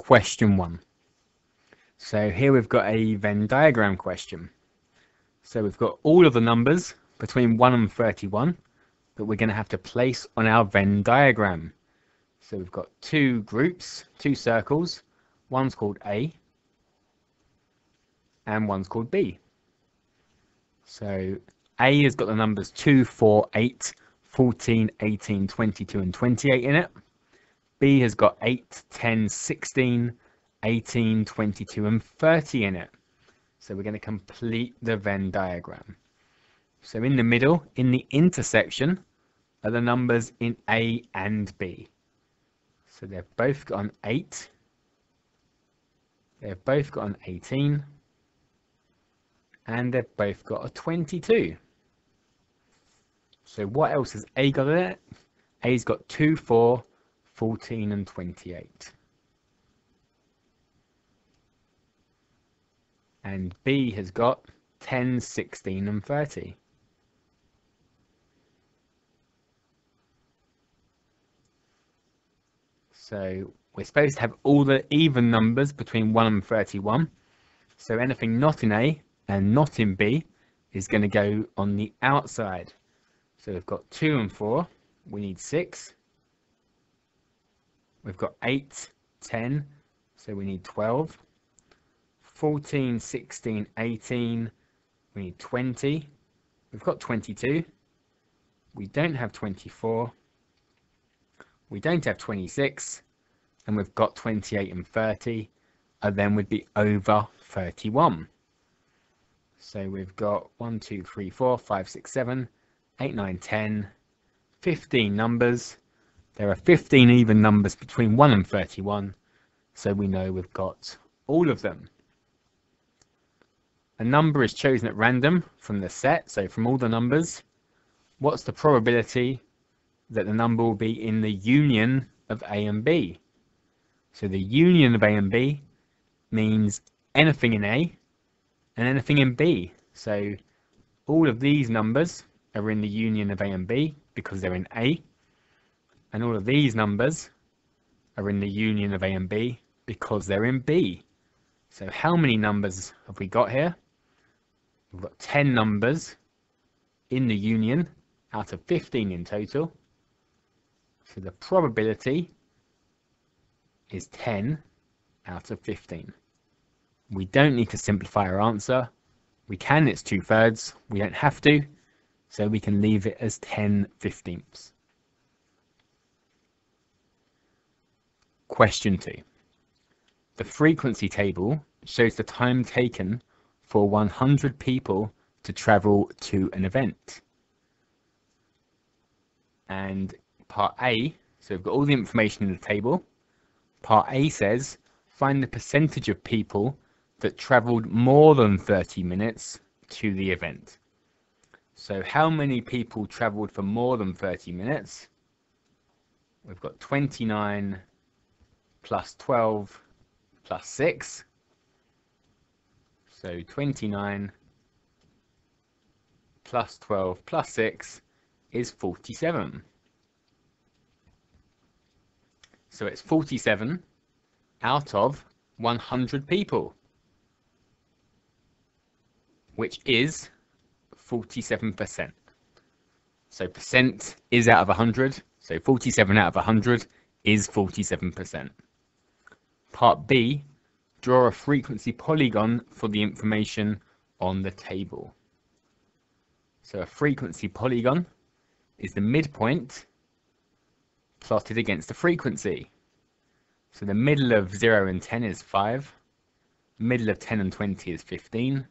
question one. So here we've got a Venn diagram question. So we've got all of the numbers between 1 and 31 that we're going to have to place on our Venn diagram. So we've got two groups, two circles. One's called A and one's called B. So A has got the numbers 2, 4, 8, 14, 18, 22 and 28 in it. B has got 8, 10, 16, 18, 22 and 30 in it. So we're going to complete the Venn diagram. So in the middle, in the intersection, are the numbers in A and B. So they've both got an 8, they've both got an 18, and they've both got a 22. So what else has A got in it? A's got 2, 4, 14 and 28. And B has got 10, 16 and 30. So we're supposed to have all the even numbers between 1 and 31. So anything not in A and not in B is going to go on the outside. So we've got 2 and 4, we need 6. We've got 8, 10, so we need 12. 14, 16, 18, we need 20. We've got 22. We don't have 24. We don't have 26. And we've got 28 and 30. And then we'd be over 31. So we've got 1, 2, 3, 4, 5, 6, 7, 8, 9, 10, 15 numbers. There are 15 even numbers between 1 and 31. So we know we've got all of them. A number is chosen at random from the set, so from all the numbers. What's the probability that the number will be in the union of A and B? So the union of A and B means anything in A and anything in B. So all of these numbers are in the union of A and B because they're in A. And all of these numbers are in the union of A and B because they're in B. So how many numbers have we got here? We've got 10 numbers in the union out of 15 in total. So the probability is 10 out of 15. We don't need to simplify our answer. We can, it's 2/3. We don't have to. So we can leave it as 10/15. Question 2. The frequency table shows the time taken for 100 people to travel to an event. And part A, so we've got all the information in the table. Part A says, find the percentage of people that traveled more than 30 minutes to the event. So how many people traveled for more than 30 minutes? We've got 29 plus 12 plus 6. So 29 plus 12 plus 6 is 47. So it's 47 out of 100 people, which is 47%. So percent is out of 100. So 47 out of 100 is 47%. Part B, draw a frequency polygon for the information on the table. So a frequency polygon is the midpoint plotted against the frequency. So the middle of 0 and 10 is 5, middle of 10 and 20 is 15,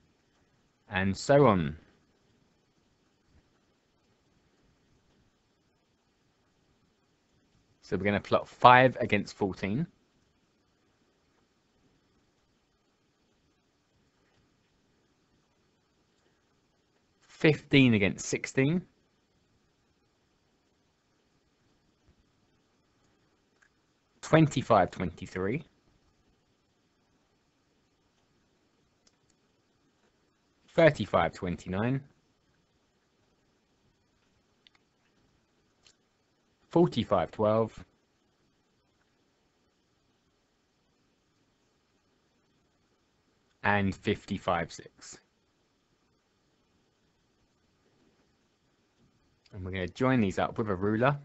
and so on. So we're going to plot 5 against 14. . 15 against 16, 25, 23, 35, 29, 45, 12, and 55/6. And we're going to join these up with a ruler.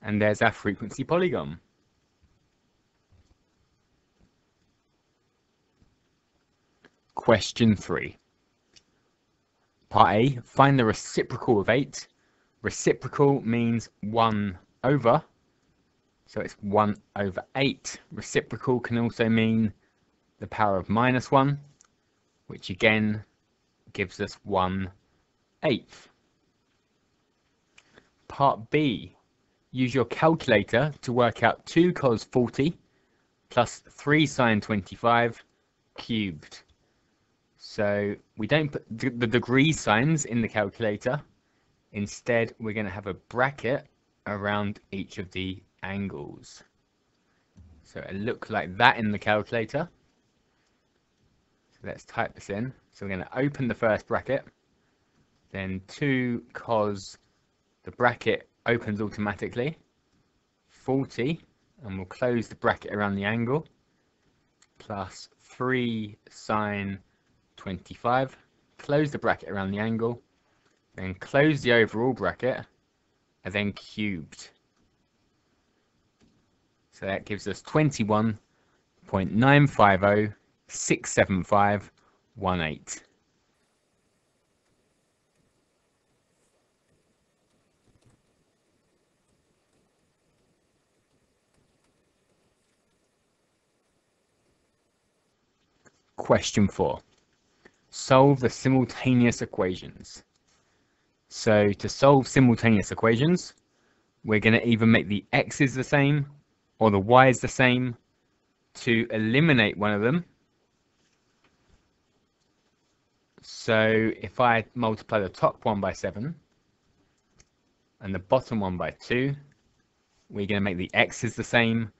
And there's our frequency polygon. Question 3. Part A, find the reciprocal of 8. Reciprocal means 1 over, so it's 1 over 8. Reciprocal can also mean the power of -1, which again gives us 1/8. Part B, use your calculator to work out 2 cos 40 plus 3 sine 25 cubed. So we don't put the degree signs in the calculator. Instead, we're going to have a bracket around each of the angles. So it looks like that in the calculator. So let's type this in. So we're going to open the first bracket. Then 2 cos, the bracket opens automatically, 40, and we'll close the bracket around the angle, plus 3 sine 25, close the bracket around the angle, then close the overall bracket, and then cubed. So that gives us 21.95067518. Question 4. Solve the simultaneous equations. So to solve simultaneous equations, we're going to either make the x's the same or the y's the same. To eliminate one of them, so if I multiply the top one by 7 and the bottom one by 2, we're going to make the x's the same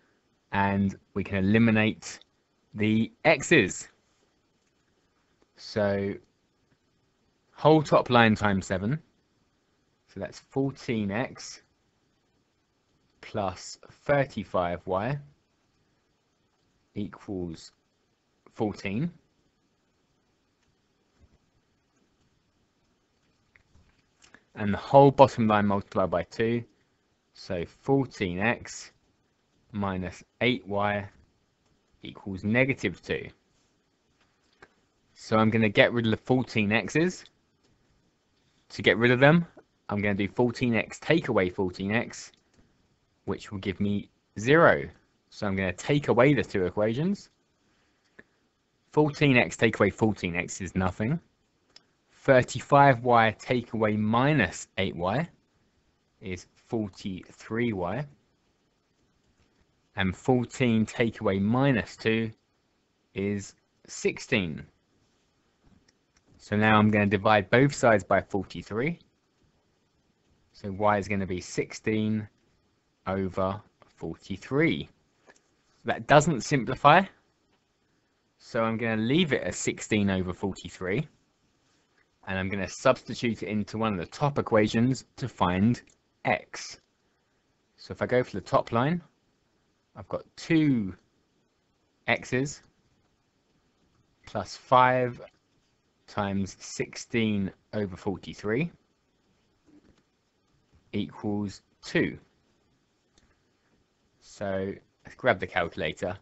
and we can eliminate the x's. So whole top line times 7, so that's 14x plus 35y equals 14. And the whole bottom line multiplied by 2, so 14x minus 8y equals negative 2. So I'm going to get rid of the 14x's. To get rid of them, I'm going to do 14x take away 14x, which will give me 0. So I'm going to take away the 2 equations. 14x take away 14x is nothing. 35y take away minus 8y is 43y. And 14 take away minus 2 is 16. So now I'm going to divide both sides by 43. So y is going to be 16 over 43. That doesn't simplify, so I'm going to leave it as 16 over 43. And I'm going to substitute it into one of the top equations to find x. So if I go for the top line, I've got 2 x's plus 5 times 16 over 43 equals 2. So let's grab the calculator.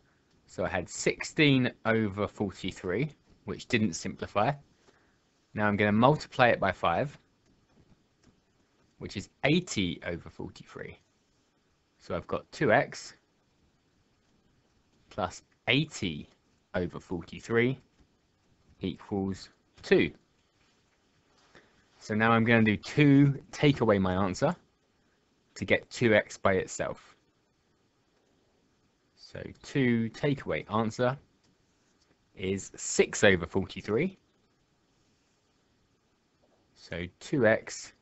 So I had 16 over 43, which didn't simplify. Now I'm going to multiply it by 5, which is 80 over 43. So I've got 2x plus 80 over 43 equals 2. So now I'm going to do 2 take away my answer to get 2x by itself. So 2 take away answer is 6 over 43. So 2x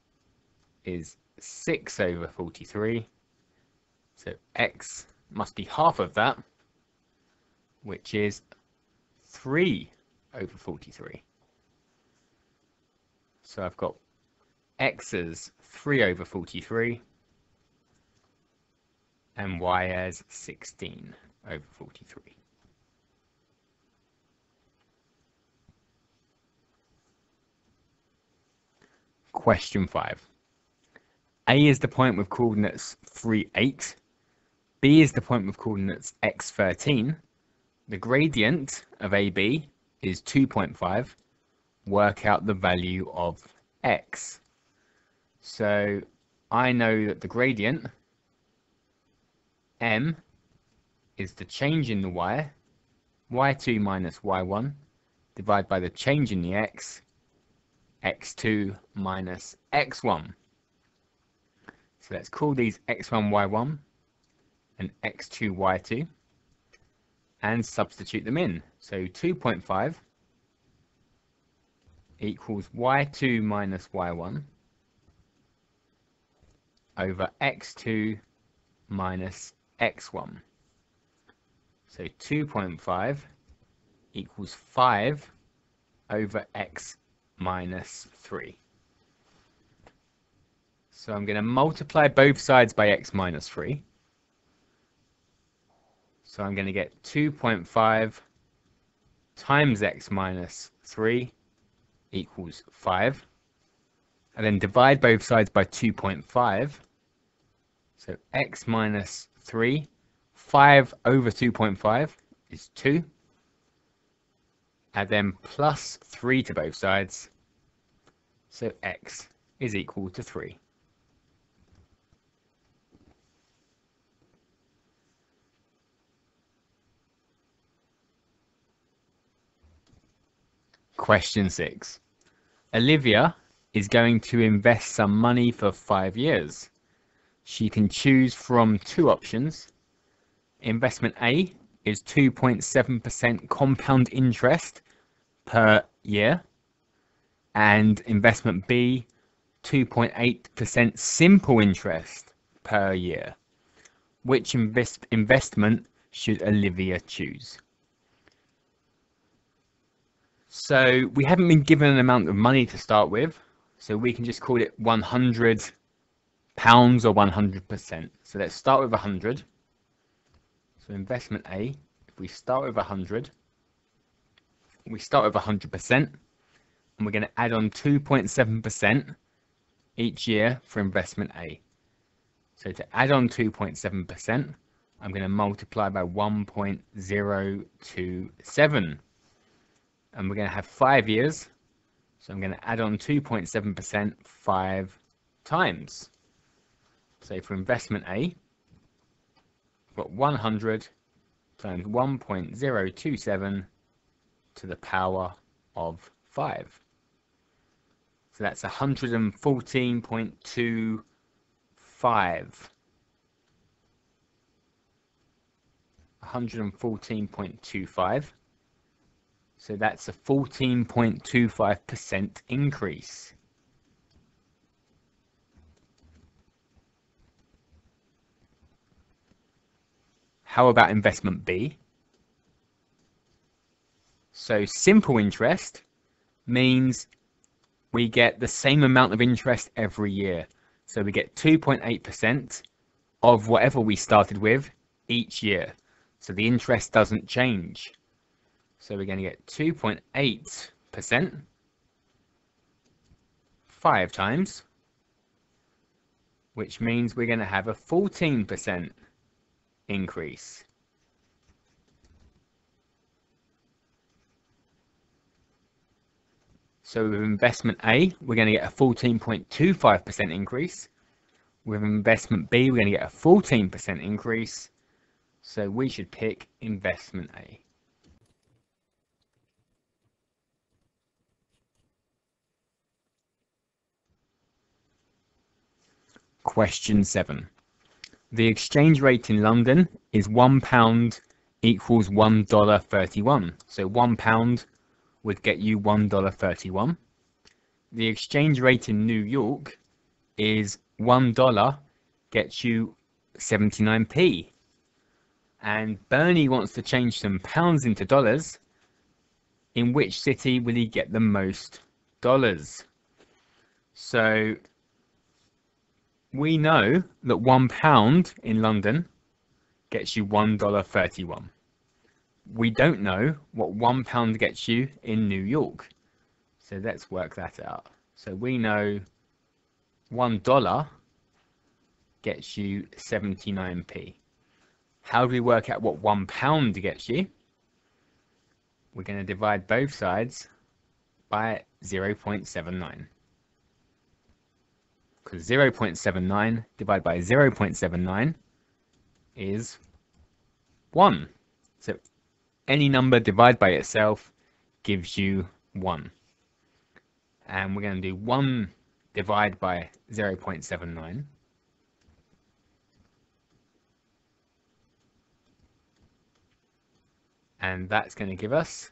is 6 over 43. So x must be half of that, which is 3 over 43. So I've got x as 3 over 43 and y as 16/43. Question 5. A is the point with coordinates 3, 8. B is the point with coordinates x, 13. The gradient of AB is 2.5. Work out the value of x. So I know that the gradient, m, is the change in the y, y2 minus y1, divided by the change in the x, x2 minus x1. So let's call these x1, y1 and x2, y2 and substitute them in. So 2.5 equals y2 minus y1 over x2 minus x1. So 2.5 equals 5 over x minus 3. So I'm going to multiply both sides by x minus 3. So I'm going to get 2.5 times x minus 3 equals 5. And then divide both sides by 2.5. So x minus 3, 5 over 2.5 is 2. And then plus 3 to both sides. So x is equal to 3. Question 6. Olivia is going to invest some money for 5 years. She can choose from 2 options. Investment A is 2.7% compound interest per year, and investment B, 2.8% simple interest per year. Which investment should Olivia choose? So we haven't been given an amount of money to start with, so we can just call it £100 or 100%. So let's start with 100. So investment A, if we start with 100, we start with 100%, and we're going to add on 2.7% each year for investment A. So to add on 2.7%, I'm going to multiply by 1.027. And we're going to have 5 years, so I'm going to add on 2.7% 5 times. So for investment A, we've got 100 times 1.027 to the power of 5. So that's 114.25. So that's a 14.25% increase. How about investment B? So simple interest means we get the same amount of interest every year. So we get 2.8% of whatever we started with each year. So the interest doesn't change. So we're going to get 2.8% 5 times, which means we're going to have a 14% increase. So with investment A, we're going to get a 14.25% increase. With investment B, we're going to get a 14% increase. So we should pick investment A. Question 7. The exchange rate in London is £1 equals $1.31. So £1 would get you $1.31. The exchange rate in New York is $1 gets you 79p. And Bernie wants to change some pounds into dollars. In which city will he get the most dollars? So we know that £1 in London gets you $1.31. We don't know what £1 gets you in New York, so let's work that out. So we know $1 gets you 79p. How do we work out what £1 gets you? We're going to divide both sides by 0.79. Because 0.79 divided by 0.79 is 1. So any number divided by itself gives you 1. And we're going to do 1 divided by 0.79. And that's going to give us,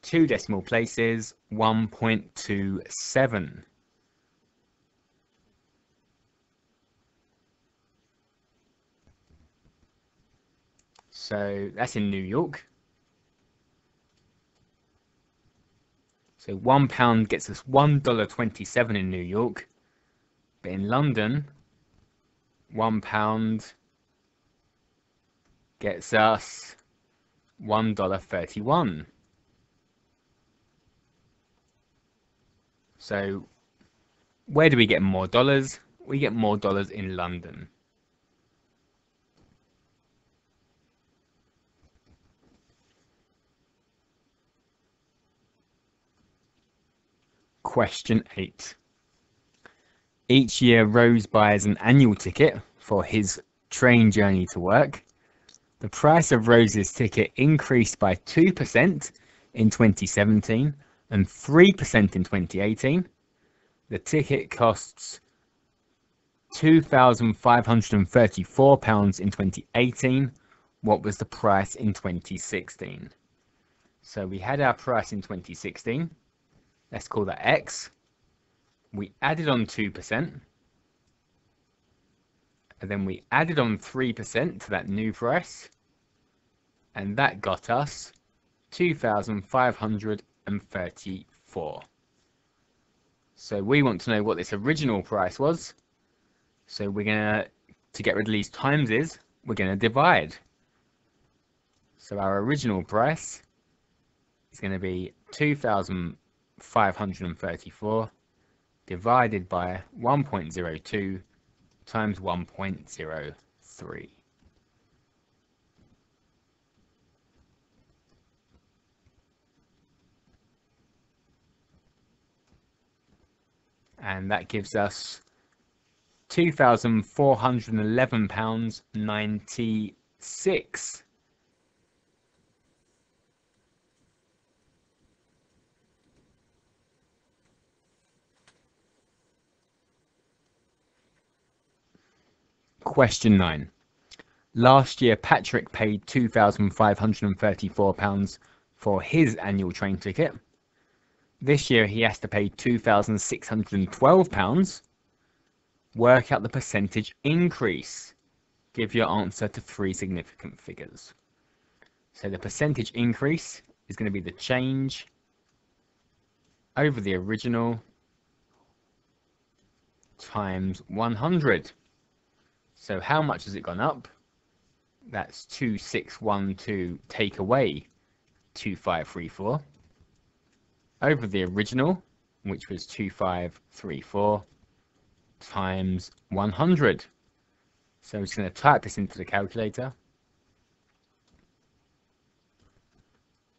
two decimal places, 1.27. So that's in New York. So £1 gets us $1.27 in New York, but in London, £1 gets us $1.31. So where do we get more dollars? We get more dollars in London. Question 8. Each year Rose buys an annual ticket for his train journey to work. The price of Rose's ticket increased by 2% in 2017 and 3% in 2018. The ticket costs £2,534 in 2018. What was the price in 2016? So we had our price in 2016. Let's call that X. We added on 2%. And then we added on 3% to that new price. And that got us $2,534. So we want to know what this original price was. So we're going to get rid of these timeses, we're going to divide. So our original price is going to be 2,534 divided by 1.02 times 1.03. And that gives us £2,411.96. Question 9. Last year Patrick paid £2,534 for his annual train ticket. This year he has to pay £2,612. Work out the percentage increase. Give your answer to three significant figures. So the percentage increase is going to be the change over the original times 100. So how much has it gone up? That's 2612 take away 2534. Over the original, which was 2534 times 100. So I'm just going to type this into the calculator.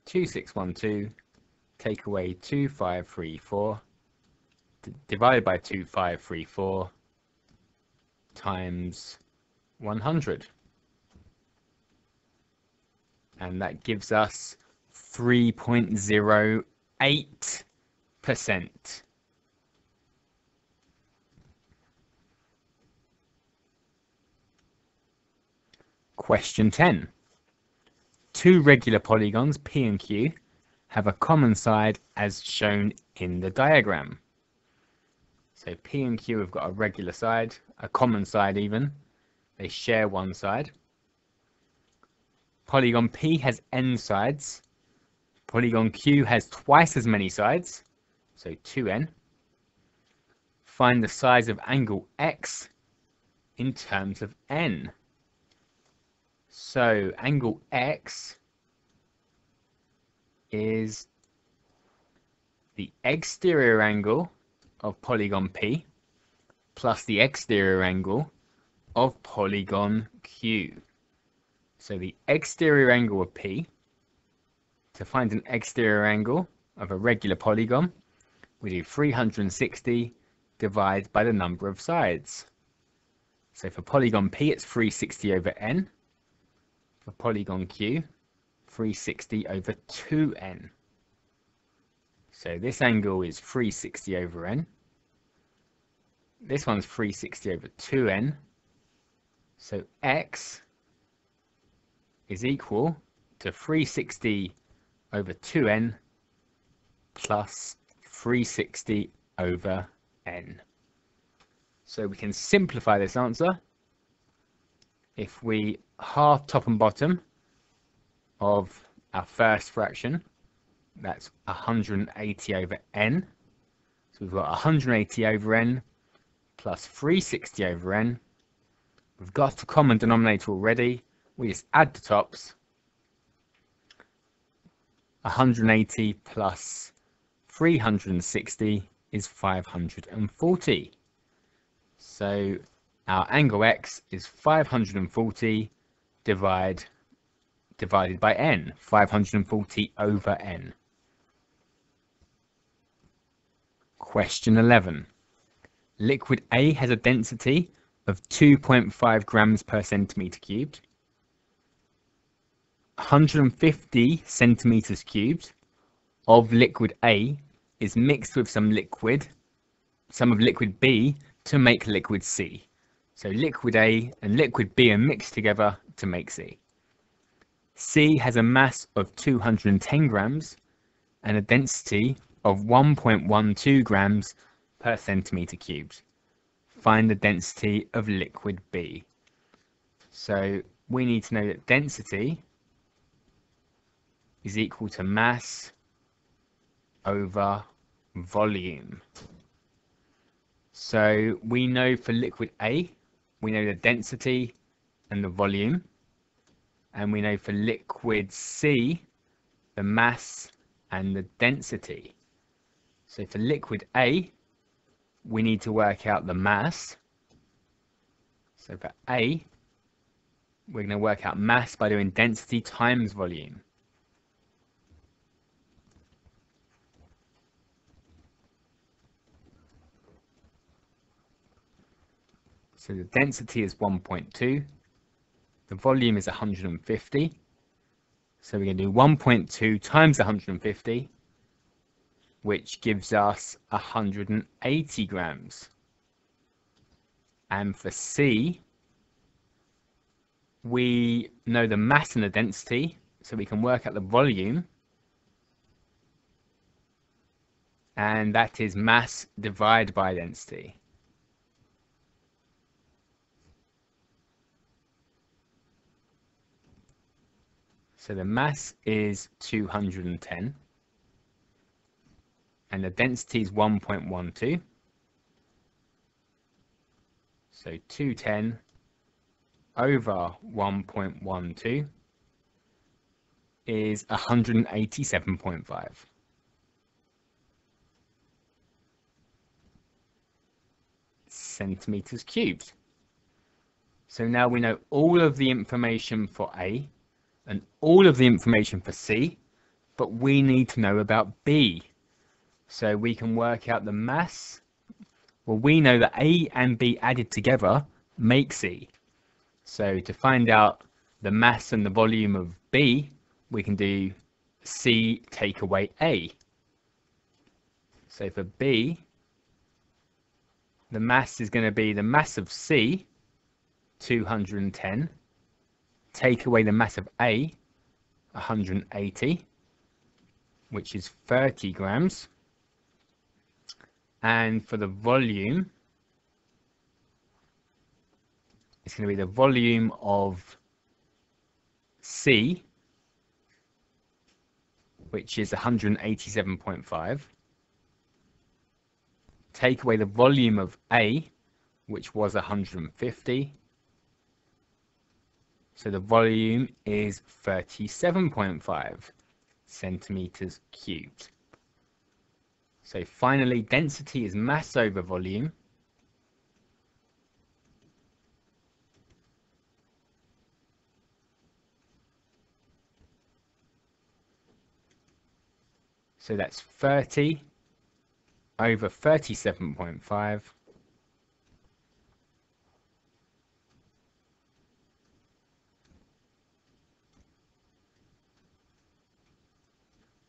2612 take away 2534 divided by 2534 times 100. And that gives us 3.08%. Question 10. Two regular polygons, P and Q, have a common side as shown in the diagram. So P and Q have got a regular side, a common side even. They share one side. Polygon P has n sides. Polygon Q has twice as many sides, so 2n. Find the size of angle X in terms of n. So angle X is the exterior angle of polygon P plus the exterior angle of polygon Q. So the exterior angle of P, to find an exterior angle of a regular polygon, we do 360 divided by the number of sides. So for polygon P, it's 360 over n. For polygon Q, 360 over 2n. So this angle is 360 over n. This one's 360 over 2n. So X is equal to 360 over 2n plus 360 over n. So we can simplify this answer. If we half top and bottom of our first fraction, that's 180 over n. So we've got 180 over n plus 360 over n. We've got the common denominator already. We just add the tops. 180 plus 360 is 540. So our angle X is 540 divided by n, 540 over n. Question 11. Liquid A has a density of 2.5 grams per centimeter cubed. 150 centimeters cubed of liquid A is mixed with some of liquid B to make liquid C. So liquid A and liquid B are mixed together to make C. C has a mass of 210 grams and a density of 1.12 grams per centimeter cubed. Find the density of liquid B. So we need to know that density is equal to mass over volume. So we know for liquid A, we know the density and the volume. And we know for liquid C, the mass and the density. So for liquid A, we need to work out the mass. So for A, we're going to work out mass by doing density times volume. So the density is 1.2. The volume is 150, so we're going to do 1.2 times 150, which gives us 180 grams. And for C, we know the mass and the density, so we can work out the volume, and that is mass divided by density. So the mass is 210 and the density is 1.12. So 210 over 1.12 is 187.5. Centimeters cubed. So now we know all of the information for A and all of the information for C, but we need to know about B. So we can work out the mass. Well, we know that A and B added together make C. So to find out the mass and the volume of B, we can do C take away A. So for B, the mass is going to be the mass of C, 210, take away the mass of A, 180, which is 30 grams. And for the volume, it's going to be the volume of C, which is 187.5. Take away the volume of A, which was 150. So the volume is 37.5 centimeters cubed. So finally, density is mass over volume. So that's 30 over 37.5.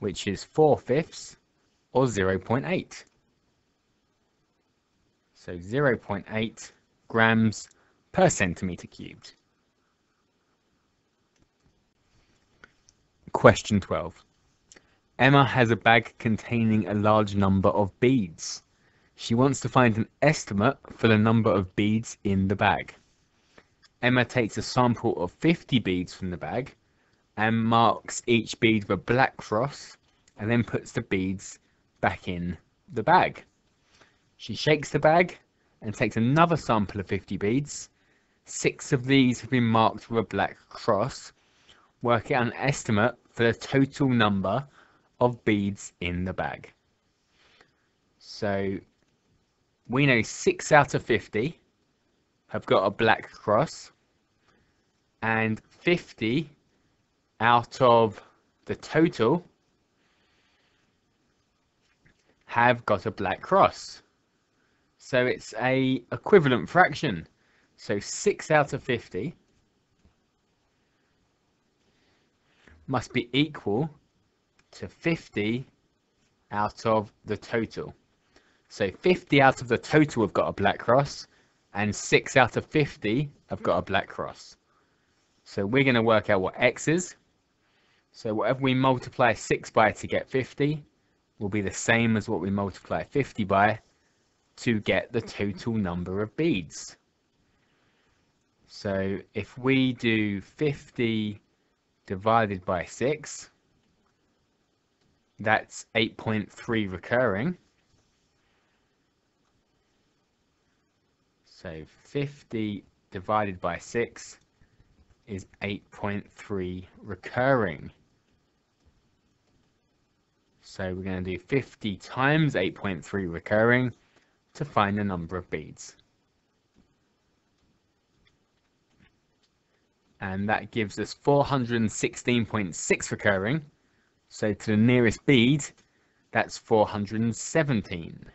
which is 4/5 or 0.8. So 0.8 grams per centimeter cubed. Question 12. Emma has a bag containing a large number of beads. She wants to find an estimate for the number of beads in the bag. Emma takes a sample of 50 beads from the bag and marks each bead with a black cross and then puts the beads back in the bag. She shakes the bag and takes another sample of 50 beads. 6 of these have been marked with a black cross. Work out an estimate for the total number of beads in the bag. So we know 6 out of 50 have got a black cross, and 50 out of the total have got a black cross. So it's an equivalent fraction. So 6 out of 50 must be equal to 50 out of the total. So 50 out of the total have got a black cross, and 6 out of 50 have got a black cross. So we're going to work out what x is. So whatever we multiply 6 by to get 50 will be the same as what we multiply 50 by to get the total number of beads. So if we do 50 divided by 6, that's 8.3 recurring. So 50 divided by 6 is 8.3 recurring. So we're going to do 50 times 8.3 recurring to find the number of beads. And that gives us 416.6 recurring. So to the nearest bead, that's 417.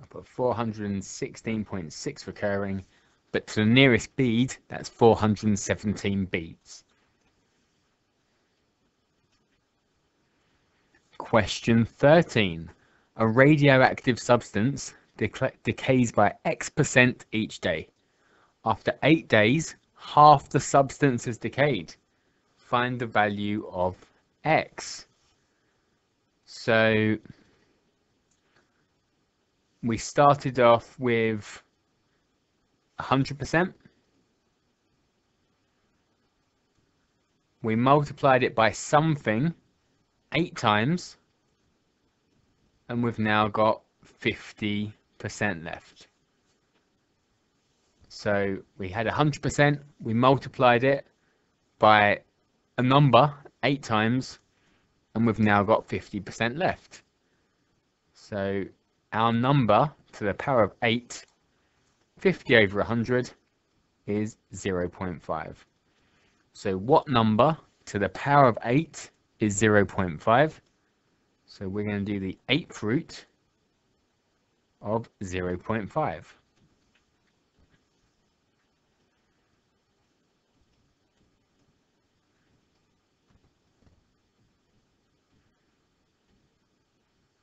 I'll put 416.6 recurring, but to the nearest bead, that's 417 beads. Question 13. A radioactive substance decays by X% each day. After 8 days, half the substance has decayed. Find the value of X. So we started off with 100%. We multiplied it by something 8 times. And we've now got 50% left. So we had 100%, we multiplied it by a number 8 times, and we've now got 50% left. So our number to the power of 8, 50 over 100 is 0.5. So what number to the power of 8 is 0.5? So we're going to do the 8th root of 0.5.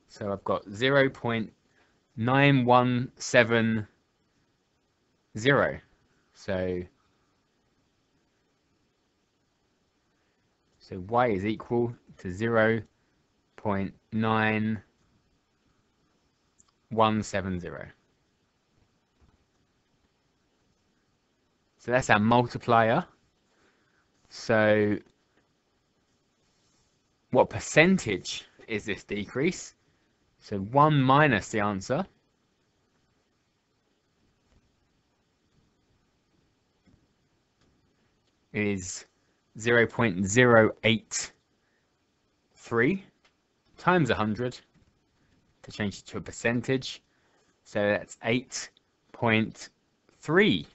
So I've got 0.9170. So y is equal to 0.9170. So that's our multiplier. So What percentage is this decrease? So 1 minus the answer. It is 0.083 times 100 to change it to a percentage. So that's 8.3.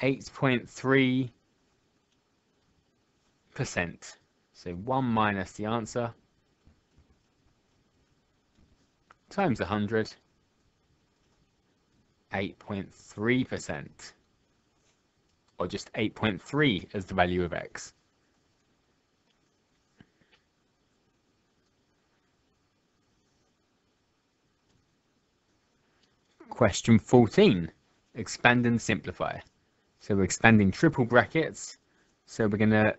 8.3%. So 1 minus the answer times 100, 8.3%. Or just 8.3 as the value of x. Question 14, expand and simplify. So we're expanding triple brackets. So we're going to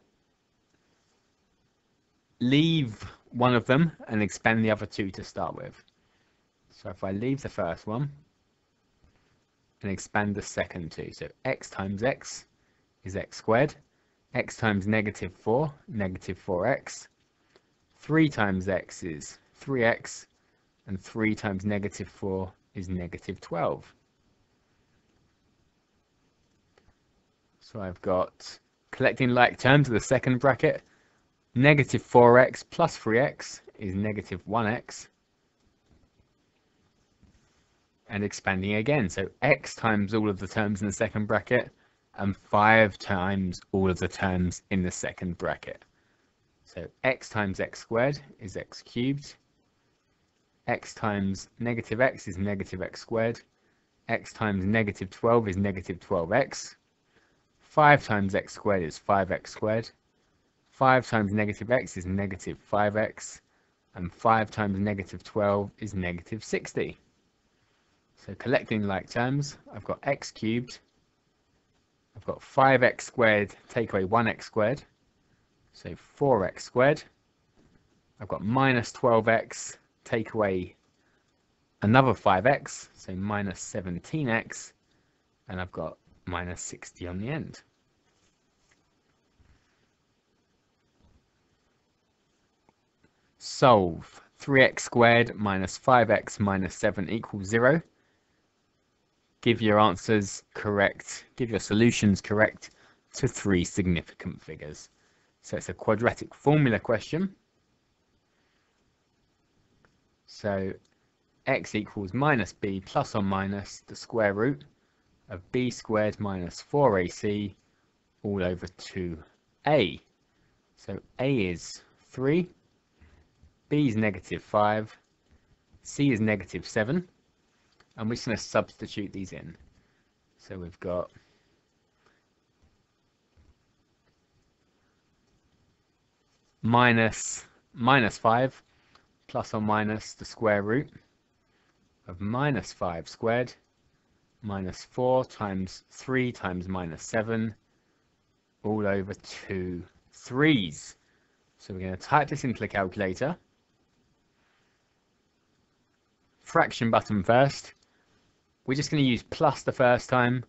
leave one of them and expand the other two to start with. So if I leave the first one and expand the second two, so x times x is x squared, x times -4, -4x, 3 times x is 3x, and 3 times -4 is -12. So I've got, collecting like terms of the second bracket, -4x plus 3x is -1x, and expanding again, so x times all of the terms in the second bracket, and 5 times all of the terms in the second bracket. So x times x squared is x cubed, x times -x is -x squared, x times -12 is -12x, 5 times x squared is 5x squared, 5 times -x is -5x, and 5 times -12 is -60. So collecting like terms, I've got x cubed, I've got 5x squared, take away 1x squared, so 4x squared. I've got -12x, take away another 5x, so -17x, and I've got -60 on the end. Solve 3x squared minus 5x minus 7 equals 0. Give your answers correct, give your solutions correct to 3 significant figures. So it's a quadratic formula question. So x equals -b plus or minus the square root of b squared minus 4ac all over 2a. So a is 3, b is -5, c is -7. And we're just going to substitute these in. So we've got minus 5 plus or minus the square root of -5 squared minus 4 times 3 times -7 all over 2 3's. So we're going to type this into the calculator. Fraction button first. We're just going to use plus the first time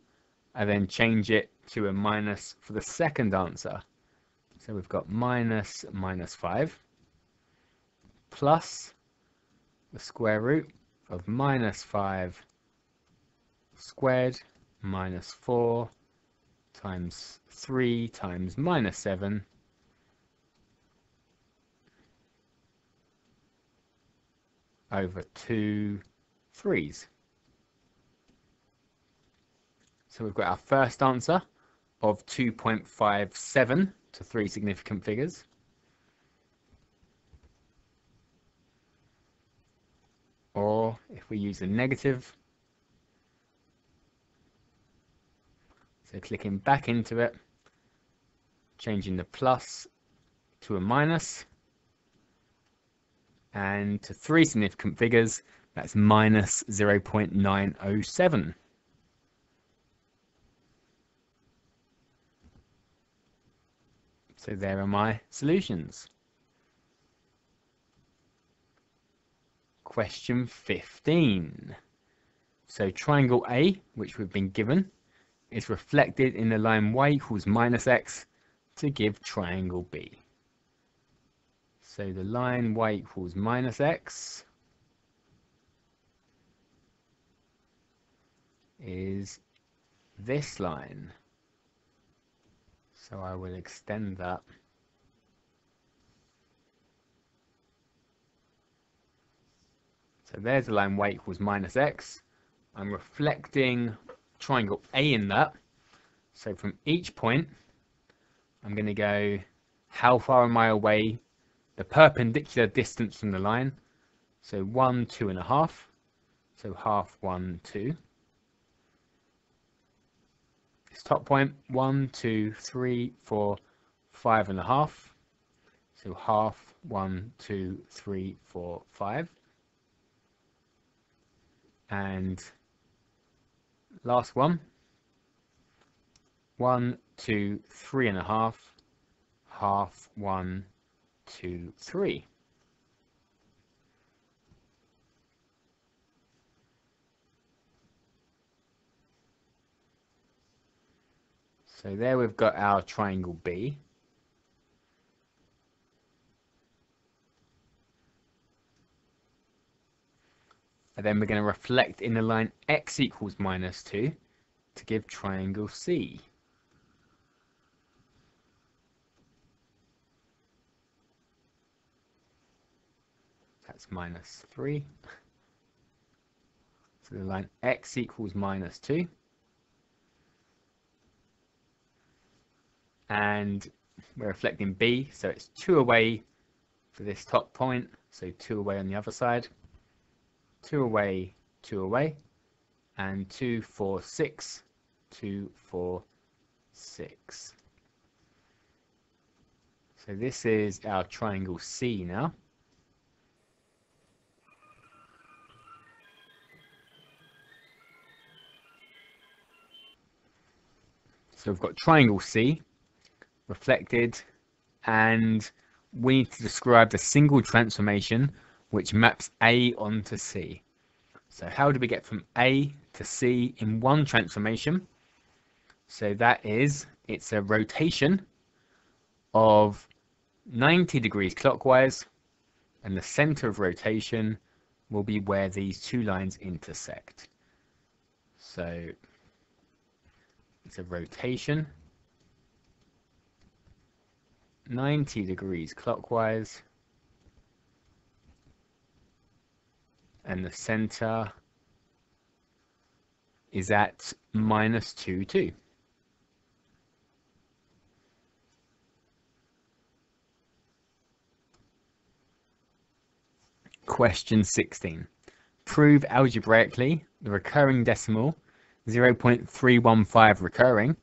and then change it to a minus for the second answer. So we've got -5 plus the square root of -5 squared minus 4 times 3 times -7 over 2 3's. So we've got our first answer of 2.57 to 3 significant figures. Or if we use a negative, so clicking back into it, changing the plus to a minus, and to 3 significant figures, that's -0.907. So there are my solutions. Question 15. So triangle A, which we've been given, is reflected in the line y equals -x to give triangle B. So the line y equals minus x is this line. So I will extend that . So there's the line y equals minus x. I'm reflecting triangle A in that. So from each point, I'm going to go, how far am I away? The perpendicular distance from the line. So 1, 2 and a half. So half, 1, 2. This top point, 1, 2, 3, 4, 5 and a half. So half, 1, 2, 3, 4, 5. And last one, 1, 2, 3 and a half, half, 1, 2, 3. So there we've got our triangle B. And then we're going to reflect in the line x equals minus 2 to give triangle C. That's minus 3. So the line x equals minus 2. And we're reflecting B, so it's 2 away for this top point, so 2 away on the other side. 2 away, 2 away, and 2, 4, 6, 2, 4, 6. So this is our triangle C now. So we've got triangle C reflected, and we need to describe the single transformation which maps A onto C. So how do we get from A to C in one transformation? So that is, it's a rotation of 90 degrees clockwise, and the center of rotation will be where these two lines intersect. So it's a rotation 90 degrees clockwise, and the center is at minus 2, 2. Question 16. Prove algebraically the recurring decimal 0.315 recurring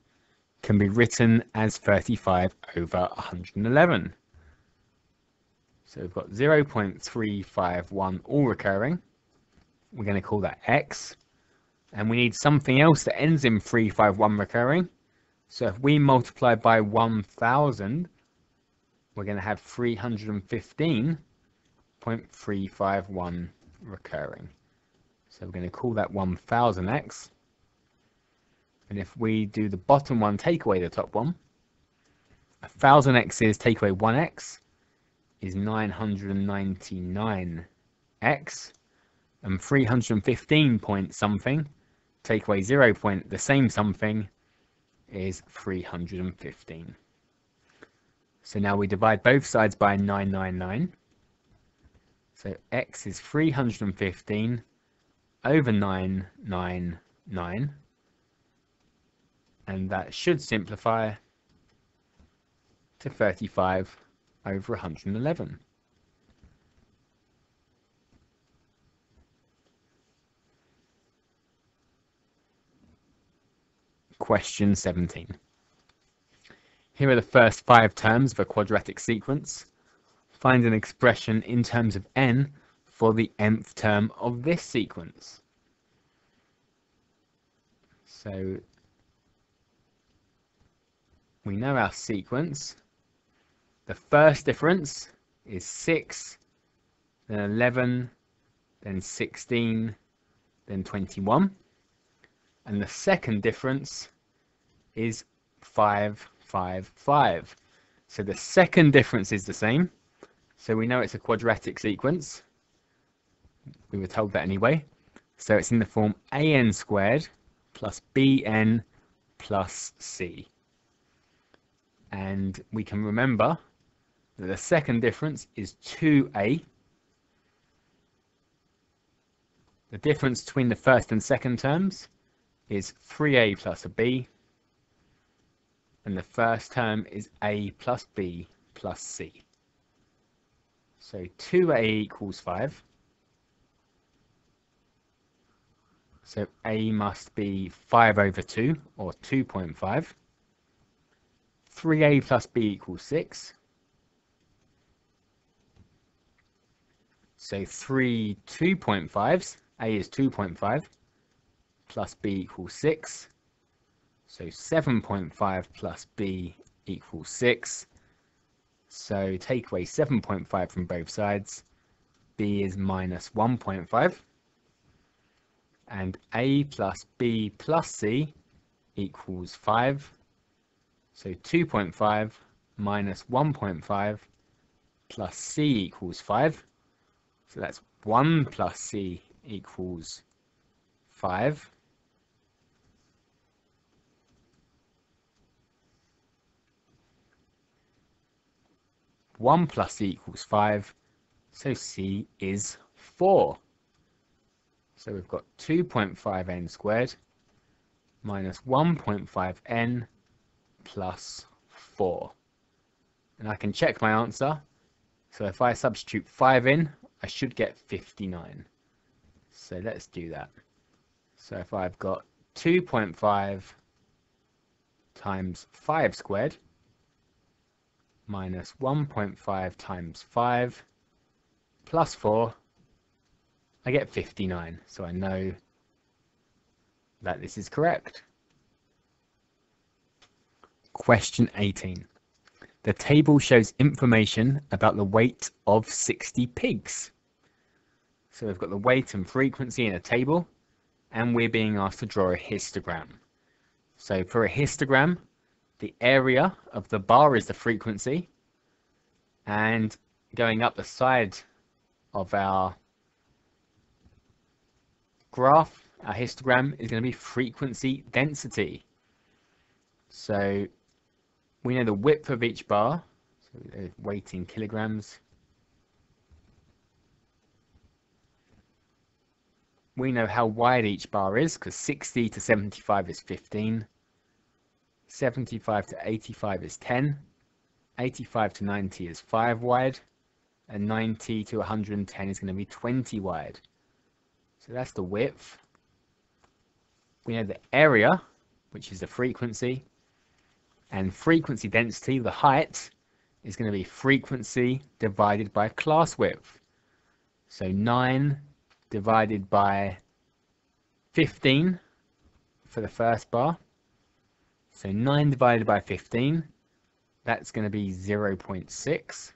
can be written as 35 over 111. So we've got 0.351 all recurring. We're going to call that x, and we need something else that ends in 351 recurring. So if we multiply by 1000, we're going to have 315.351 recurring. So we're going to call that 1000x. And if we do the bottom one, take away the top one, 1000x is take away 1x is 999x. And 315 point something, take away 0 point, the same something, is 315. So now we divide both sides by 999. So x is 315 over 999. And that should simplify to 35 over 111. Question 17. Here are the first 5 terms of a quadratic sequence. Find an expression in terms of n for the nth term of this sequence. So we know our sequence. The first difference is 6, then 11, then 16, then 21. And the second difference is 5, 5, 5. So the second difference is the same, So we know it's a quadratic sequence. We were told that anyway. So it's in the form an squared plus bn plus c. And we can remember that the second difference is 2a. The difference between the first and second terms is 3a plus a b. And the first term is a plus b plus c. So 2a equals 5. So a must be 5 over 2, or 2.5. 3a plus b equals 6. So 3 2.5s, a is 2.5, plus b equals 6. So 7.5 plus b equals 6. So take away 7.5 from both sides. B is minus 1.5. And a plus b plus c equals 5. So 2.5 minus 1.5 plus c equals 5. So that's 1 plus c equals 5. One plus c equals 5, so c is 4. So we've got 2.5n squared minus 1.5n plus 4. And I can check my answer. So if I substitute 5 in, I should get 59. So let's do that. So if I've got 2.5 times 5 squared, minus 1.5 times 5 plus 4, I get 59. So I know that this is correct. Question 18. The table shows information about the weight of 60 pigs. So we've got the weight and frequency in a table, and we're being asked to draw a histogram. So for a histogram, the area of the bar is the frequency, and going up the side of our graph, our histogram, is going to be frequency density. So we know the width of each bar, so weight in kilograms. We know how wide each bar is, because 60 to 75 is 15. 75 to 85 is 10, 85 to 90 is 5 wide, and 90 to 110 is going to be 20 wide. So that's the width. We know the area, which is the frequency, and frequency density, the height, is going to be frequency divided by class width. So 9 divided by 15 for the first bar. So 9 divided by 15, that's going to be 0.6.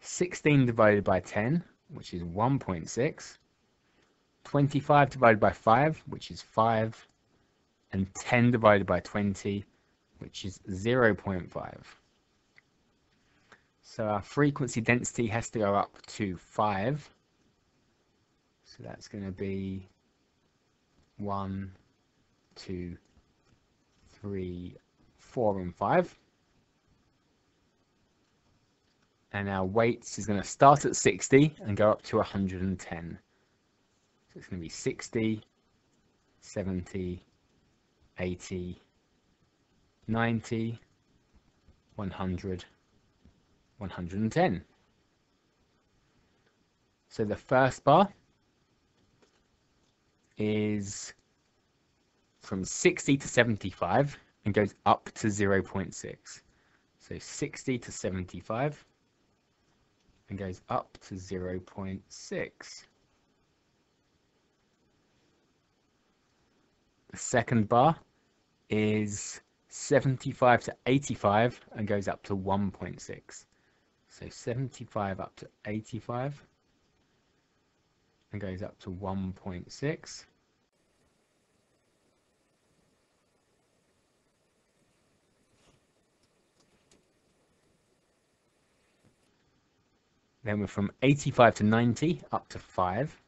16 divided by 10, which is 1.6. 25 divided by 5, which is 5. And 10 divided by 20, which is 0.5. So our frequency density has to go up to 5. So that's going to be 1, 2, 3, 4 and 5. And our weights is going to start at 60 and go up to 110. So it's going to be 60, 70, 80, 90, 100, 110. So the first bar is from 60 to 75 and goes up to 0.6. So 60 to 75 and goes up to 0.6. The second bar is 75 to 85 and goes up to 1.6. So 75 up to 85 and goes up to 1.6. Then we're from 85 to 90 up to 5.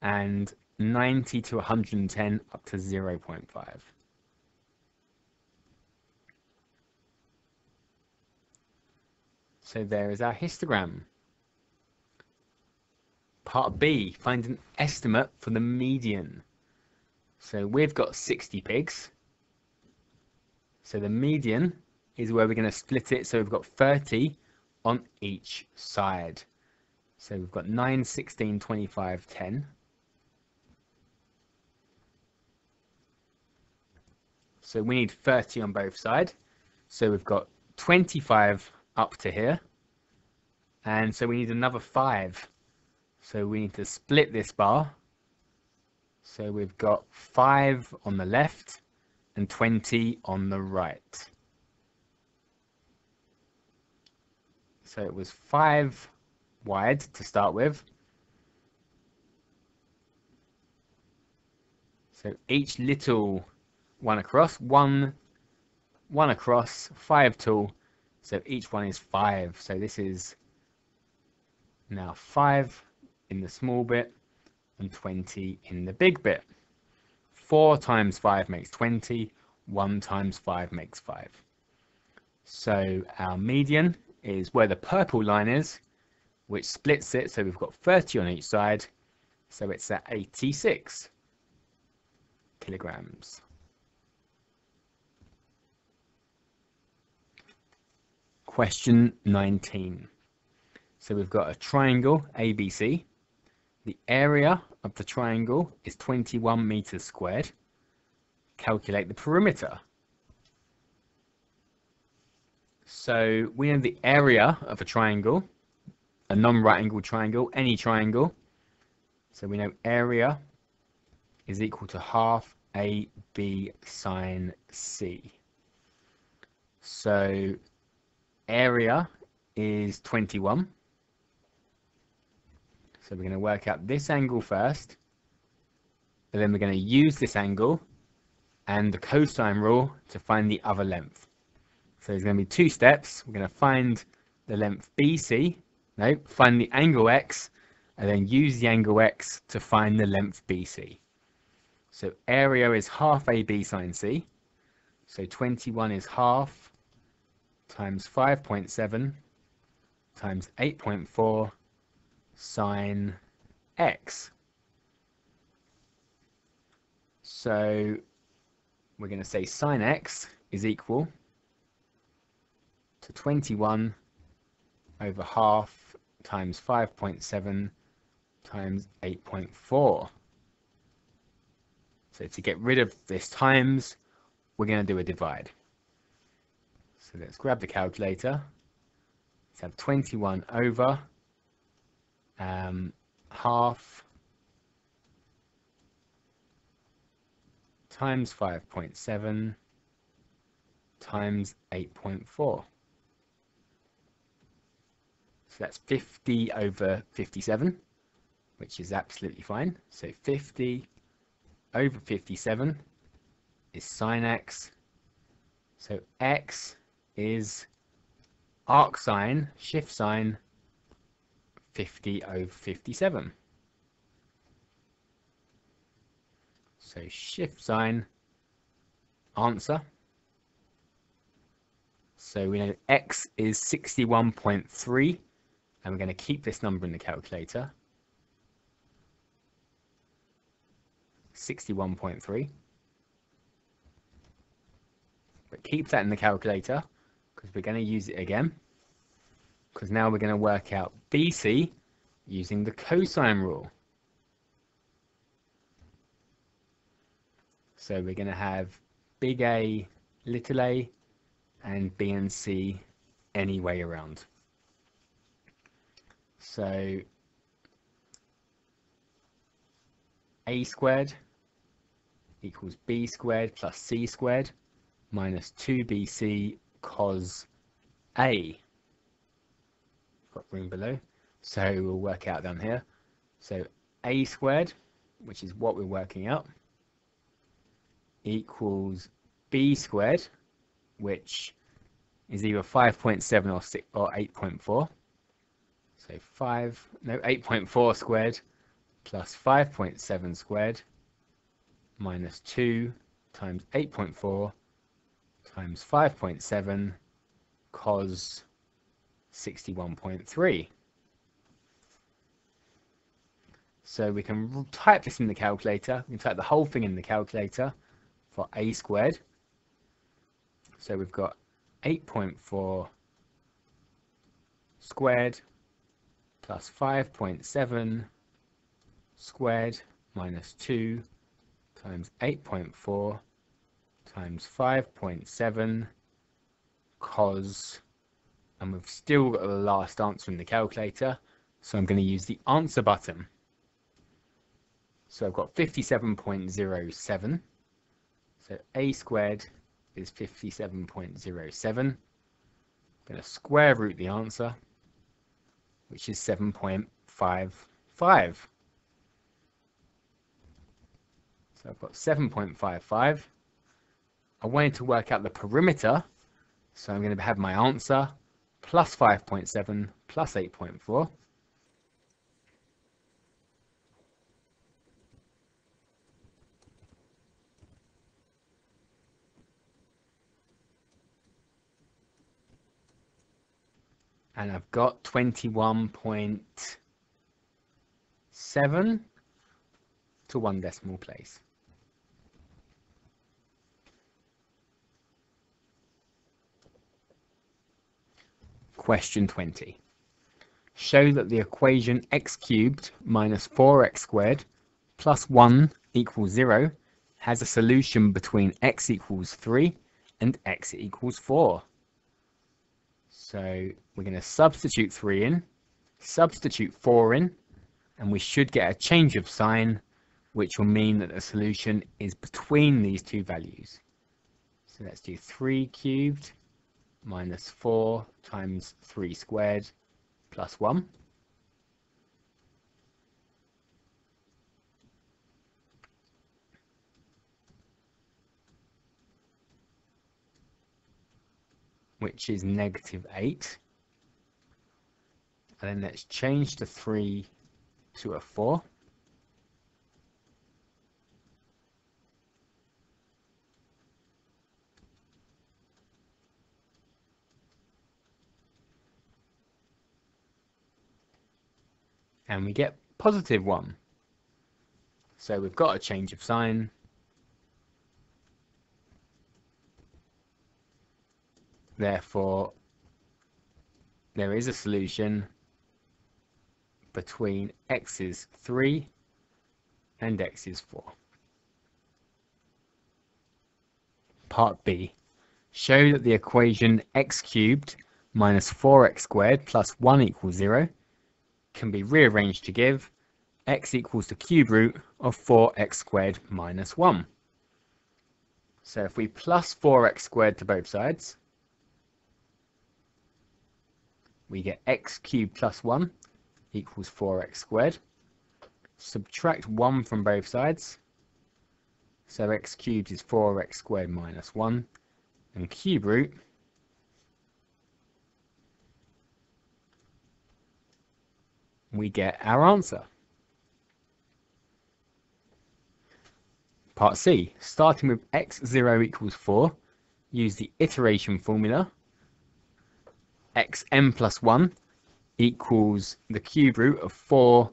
And 90 to 110 up to 0.5. So there is our histogram. Part B, find an estimate for the median. So we've got 60 pigs. So the median is where we're going to split it. So we've got 30 on each side. So we've got 9, 16, 25, 10. So we need 30 on both sides. So we've got 25 up to here. And so we need another 5. So we need to split this bar. So we've got 5 on the left and 20 on the right. So it was 5 wide to start with. So each little one across, 5 tall, so each one is 5. So this is now 5 in the small bit and 20 in the big bit. 4 times 5 makes 20, 1 times 5 makes 5. So our median is where the purple line is, which splits it, so we've got 30 on each side, so it's at 86 kilograms. Question 19. So we've got a triangle ABC. The area of the triangle is 21 meters squared. Calculate the perimeter. So we know the area of a triangle, a non-right angled triangle, any triangle. So we know area is equal to half AB sine C. So area is 21. So we're going to work out this angle first, and then we're going to use this angle and the cosine rule to find the other length. So there's going to be 2 steps. We're going to find the length BC, find the angle X, and then use the angle X to find the length BC. So area is half AB sine C. So 21 is half times 5.7 times 8.4 sine X. So we're going to say sine X is equal to 21 over half times 5.7 times 8.4. So to get rid of this times, we're going to do a divide. So let's grab the calculator. Let's have 21 over half times 5.7 times 8.4. So that's 50 over 57, which is absolutely fine. So 50 over 57 is sine X. So X is arc sine, shift sine, 50 over 57. So shift sine, answer. So we know X is 61.3, and we're going to keep this number in the calculator. 61.3. But keep that in the calculator, because we're going to use it again, because now we're going to work out BC using the cosine rule. So we're going to have big A, little a, and B and C any way around. So A squared equals B squared plus C squared minus 2BC cos A. Got room below, so we'll work out down here. So a squared, which is what we're working out, equals b squared, which is either 5.7 or 6 or 8.4. So 8.4 squared plus 5.7 squared minus 2 times 8.4 times 5.7 cos 61.3. So we can type this in the calculator. We can type the whole thing in the calculator for a squared. So we've got 8.4 squared plus 5.7 squared minus 2 times 8.4 times 5.7 cos, and we've still got the last answer in the calculator, so I'm going to use the answer button. So I've got 57.07, so a squared is 57.07. I'm going to square root the answer, which is 7.55. So I've got 7.55. I wanted to work out the perimeter, so I'm going to have my answer plus 5.7 plus 8.4. And I've got 21.7 to one decimal place. Question 20. Show that the equation x cubed minus 4x squared plus 1 equals 0 has a solution between x equals 3 and x equals 4. So we're going to substitute 3 in, substitute 4 in, and we should get a change of sign, which will mean that the solution is between these two values. So let's do 3 cubed minus 4 times 3 squared plus 1. Which is negative 8. And then let's change the 3 to a 4. And we get positive 1. So we've got a change of sign, therefore there is a solution between x is 3 and x is 4. Part B. Show that the equation x cubed minus 4x squared plus 1 equals 0 can be rearranged to give x equals the cube root of 4x squared minus 1. So if we plus 4x squared to both sides, we get x cubed plus 1 equals 4x squared. Subtract 1 from both sides, so x cubed is 4x squared minus 1, and cube root we get our answer. Part C. Starting with x0 equals 4, use the iteration formula. xn plus 1 equals the cube root of 4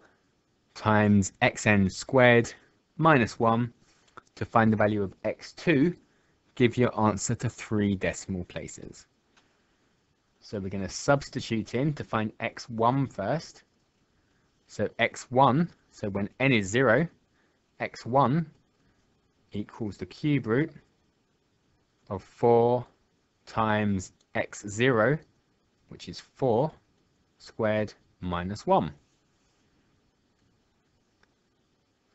times xn squared minus 1 to find the value of x2. Give your answer to 3 decimal places. So we're going to substitute in to find x1 first. So x1, so when n is 0, x1 equals the cube root of 4 times x0, which is 4 squared minus 1.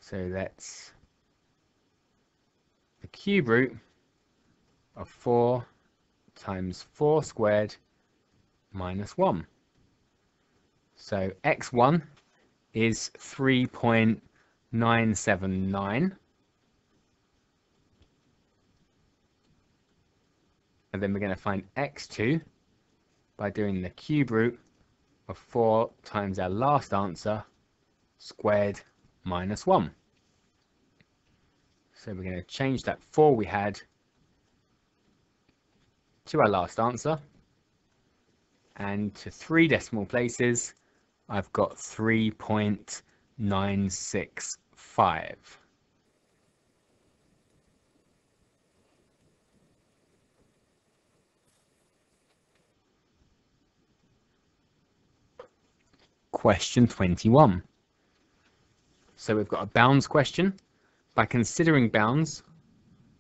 So that's the cube root of 4 times 4 squared minus 1. So x1 is 3.979. And then we're going to find x2 by doing the cube root of 4 times our last answer squared minus 1. So we're going to change that 4 we had to our last answer, and to 3 decimal places I've got 3.965. Question 21. So we've got a bounds question. By considering bounds,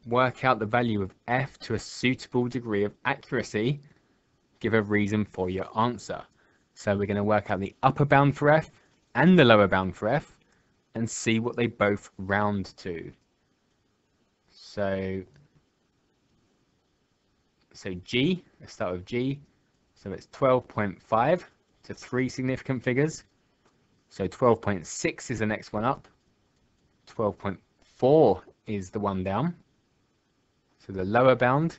work out the value of f to a suitable degree of accuracy. Give a reason for your answer. So we're going to work out the upper bound for f and the lower bound for f and see what they both round to. So g, let's start with g. So it's 12.5 to 3 significant figures. So 12.6 is the next one up. 12.4 is the one down. So the lower bound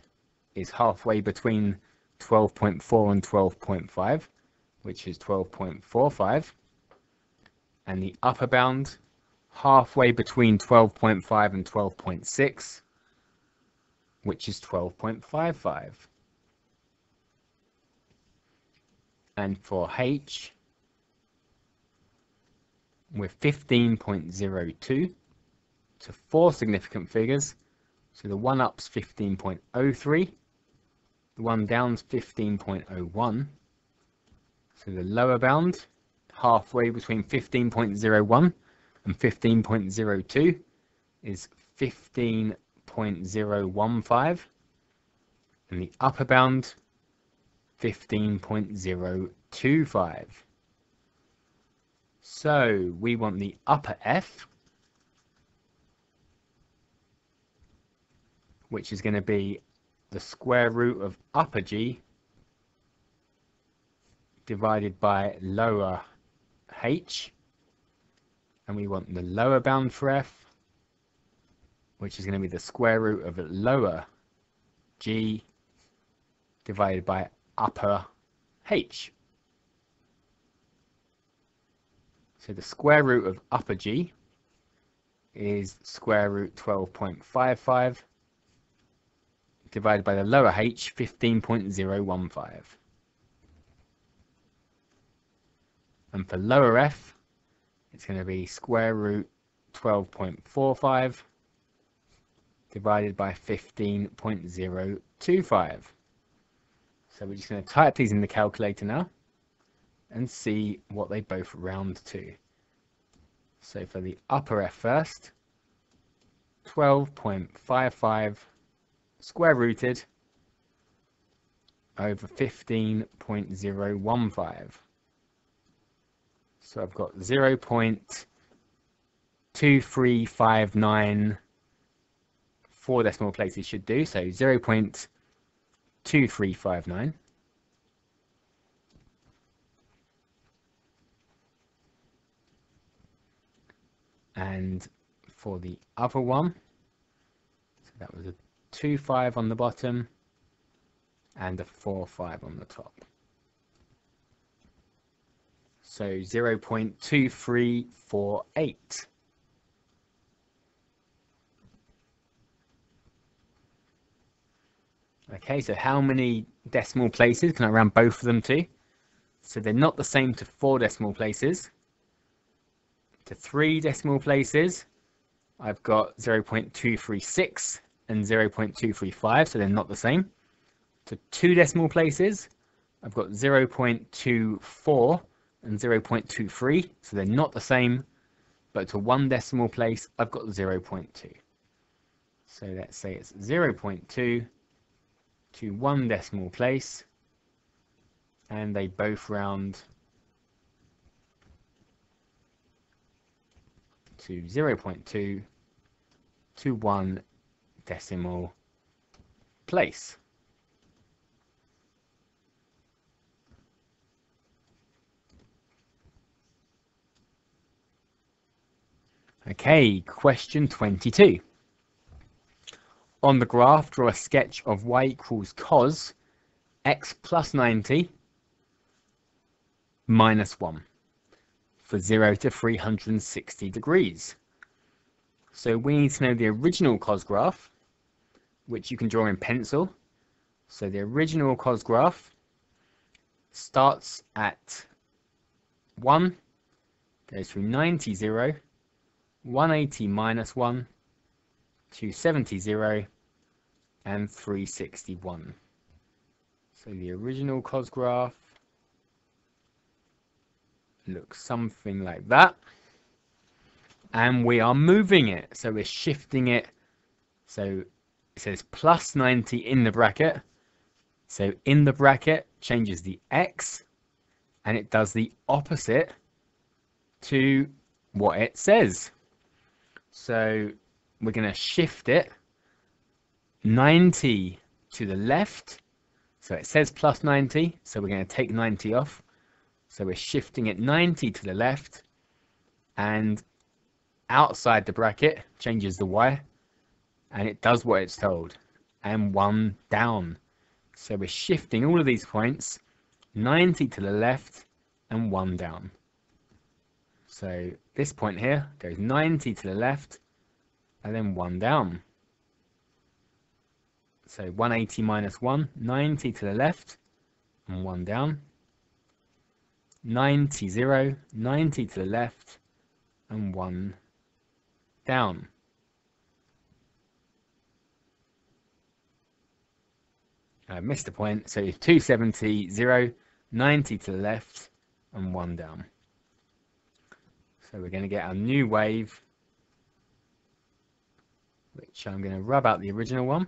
is halfway between 12.4 and 12.5, which is 12.45. And the upper bound, halfway between 12.5 and 12.6, which is 12.55. And for h, we're 15.02 to 4 significant figures. So the one up's 15.03, the one down's 15.01. So the lower bound, halfway between 15.01 and 15.02, is 15.015, and the upper bound, 15.025. So we want the upper f, which is going to be the square root of upper G divided by lower h, and we want the lower bound for f, which is going to be the square root of lower G divided by upper h. So the square root of upper G is square root 12.55 divided by the lower h, 15.015. And for lower f, it's going to be square root 12.45 divided by 15.025. So we're just going to type these in the calculator now and see what they both round to. So for the upper f first, 12.55 square rooted over 15.015. So I've got 0.2359, 4 decimal places should do, so 0.2359. And for the other one, so that was a 2.5 on the bottom and a 4.5 on the top. So 0.2348. Okay, so how many decimal places can I round both of them to? So they're not the same to 4 decimal places. To 3 decimal places, I've got 0.236 and 0.235, so they're not the same. To 2 decimal places, I've got 0.24 and 0.23, so they're not the same. But to 1 decimal place, I've got 0.2. So let's say it's 0.2 to 1 decimal place, and they both round to 0.2 to 1 decimal place. Okay, question 22. On the graph, draw a sketch of y = cos x plus 90 minus 1 for 0 to 360 degrees. So we need to know the original cos graph, which you can draw in pencil. So the original cos graph starts at 1, goes through 90, 0, 180 minus 1, 270, 0, and 361. So the original cos graph looks something like that. And we are moving it, so we're shifting it. So it says plus 90 in the bracket. So in the bracket changes the x, and it does the opposite to what it says. So we're going to shift it 90 to the left. So it says plus 90, so we're going to take 90 off. So we're shifting it 90 to the left, and outside the bracket changes the y, and it does what it's told, and 1 down. So we're shifting all of these points 90 to the left and 1 down. So this point here goes 90 to the left and then 1 down. So 180 minus 1, 90 to the left and 1 down. 90, 0, 90 to the left and 1 down. I missed a point, so 270, 0, 90 to the left and 1 down. So we're going to get our new wave, which I'm going to rub out the original one.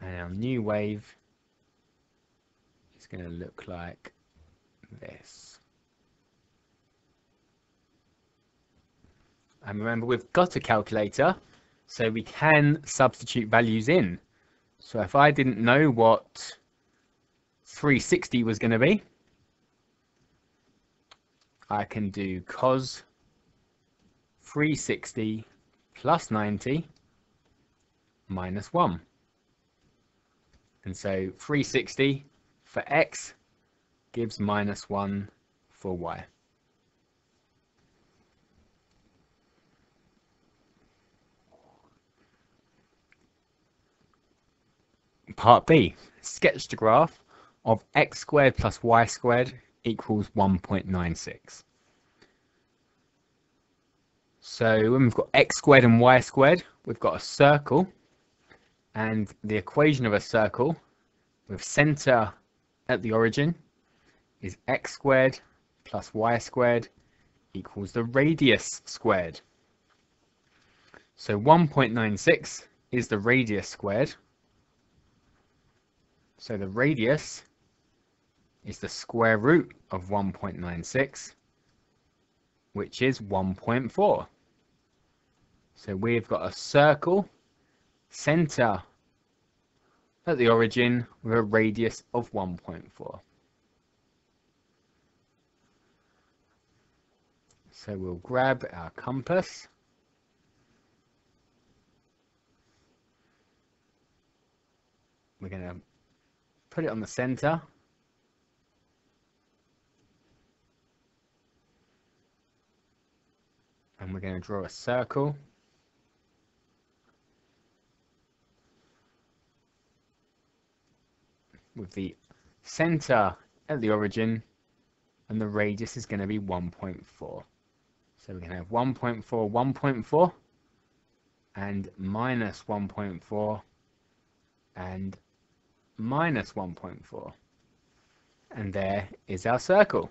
And our new wave is going to look like this. And remember, we've got a calculator, so we can substitute values in. So if I didn't know what 360 was going to be, I can do cos 360 plus 90 minus 1. And so 360 for x gives minus 1 for y. Part B, sketch the graph of x² + y² = 1.96. So when we've got x² and y², we've got a circle, and the equation of a circle with center at the origin is x² + y² = the radius squared. So 1.96 is the radius squared. So the radius is the square root of 1.96, which is 1.4. So we've got a circle, center at the origin, with a radius of 1.4. So we'll grab our compass. We're going to put it on the center, and we're going to draw a circle, with the center at the origin, and the radius is going to be 1.4. So we're going to have 1.4, 1.4, and minus 1.4, and minus 1.4, and there is our circle.